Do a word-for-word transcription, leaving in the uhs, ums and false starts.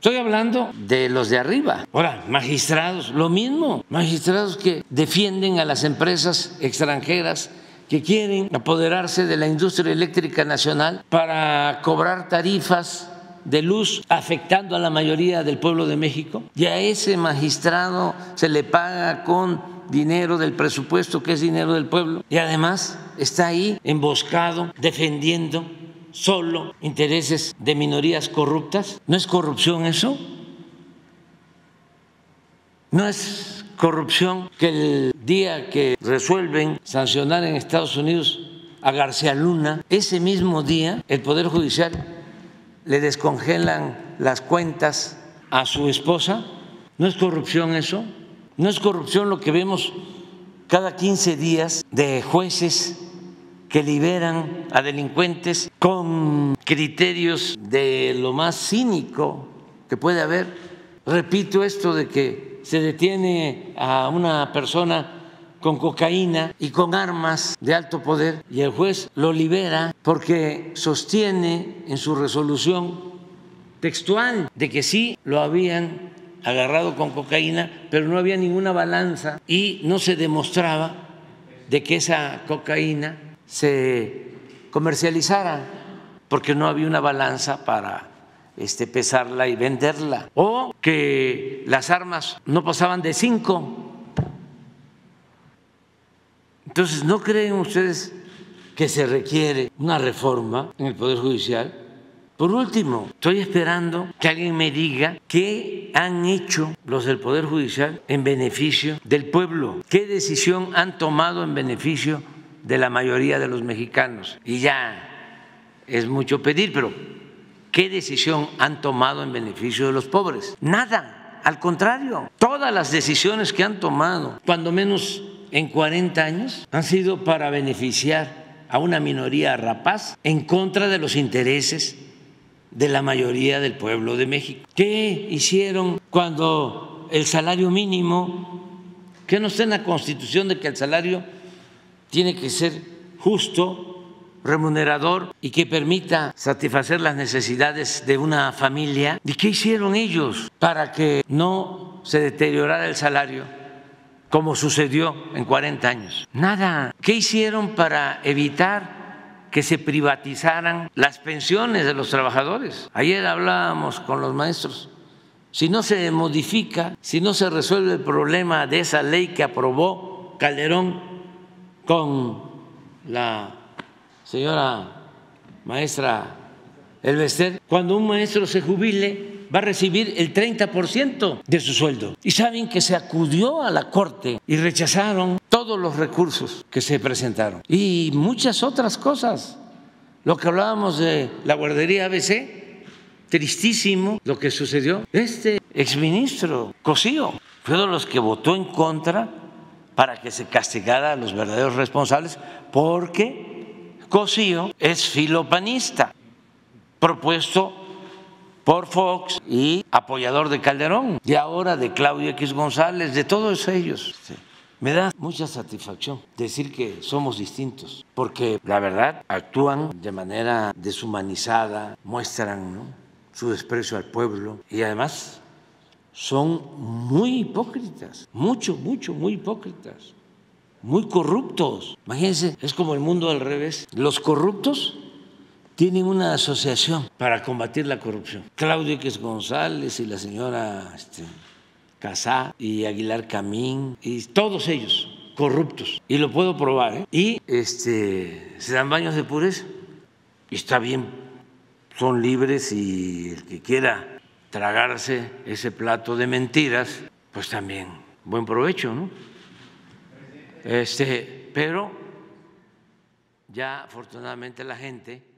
Estoy hablando de los de arriba. Ahora, magistrados, lo mismo. Magistrados que defienden a las empresas extranjeras que quieren apoderarse de la industria eléctrica nacional para cobrar tarifas de luz afectando a la mayoría del pueblo de México. Y a ese magistrado se le paga con dinero del presupuesto, que es dinero del pueblo. Y además está ahí emboscado, defendiendo solo intereses de minorías corruptas. ¿No es corrupción eso? ¿No es corrupción que el día que resuelven sancionar en Estados Unidos a García Luna, ese mismo día el Poder Judicial le descongelan las cuentas a su esposa? ¿No es corrupción eso? ¿No es corrupción lo que vemos cada quince días de jueces que liberan a delincuentes con criterios de lo más cínico que puede haber? Repito esto de que se detiene a una persona con cocaína y con armas de alto poder y el juez lo libera porque sostiene en su resolución textual de que sí lo habían agarrado con cocaína, pero no había ninguna balanza y no se demostraba de que esa cocaína se comercializara porque no había una balanza para este, pesarla y venderla, o que las armas no pasaban de cinco. Entonces, ¿no creen ustedes que se requiere una reforma en el Poder Judicial? Por último, estoy esperando que alguien me diga qué han hecho los del Poder Judicial en beneficio del pueblo, qué decisión han tomado en beneficio de la mayoría de los mexicanos. Y ya es mucho pedir, pero ¿qué decisión han tomado en beneficio de los pobres? Nada, al contrario, todas las decisiones que han tomado, cuando menos en cuarenta años, han sido para beneficiar a una minoría rapaz en contra de los intereses de la mayoría del pueblo de México. ¿Qué hicieron cuando el salario mínimo, que no está en la Constitución de que el salario tiene que ser justo, remunerador y que permita satisfacer las necesidades de una familia? ¿Y qué hicieron ellos para que no se deteriorara el salario como sucedió en cuarenta años? Nada. ¿Qué hicieron para evitar que se privatizaran las pensiones de los trabajadores? Ayer hablábamos con los maestros. Si no se modifica, si no se resuelve el problema de esa ley que aprobó Calderón con la señora maestra Elvester, cuando un maestro se jubile va a recibir el treinta por ciento de su sueldo. Y saben que se acudió a la corte y rechazaron todos los recursos que se presentaron. Y muchas otras cosas. Lo que hablábamos de la guardería A B C, tristísimo lo que sucedió. Este exministro Cossío fue de los que votó en contra para que se castigara a los verdaderos responsables, porque Cossío es filopanista, propuesto por Fox y apoyador de Calderón, y ahora de Claudio X. González, de todos ellos. Sí. Me da mucha satisfacción decir que somos distintos, porque la verdad actúan de manera deshumanizada, muestran, ¿no?, su desprecio al pueblo y además son muy hipócritas, mucho, mucho, muy hipócritas, muy corruptos. Imagínense, es como el mundo al revés. Los corruptos tienen una asociación para combatir la corrupción. Claudia X. González y la señora este, Casá y Aguilar Camín, y todos ellos corruptos, y lo puedo probar, ¿eh? Y este, se dan baños de pureza, y está bien, son libres, y el que quiera tragarse ese plato de mentiras, pues también buen provecho, ¿no? Este, pero ya afortunadamente la gente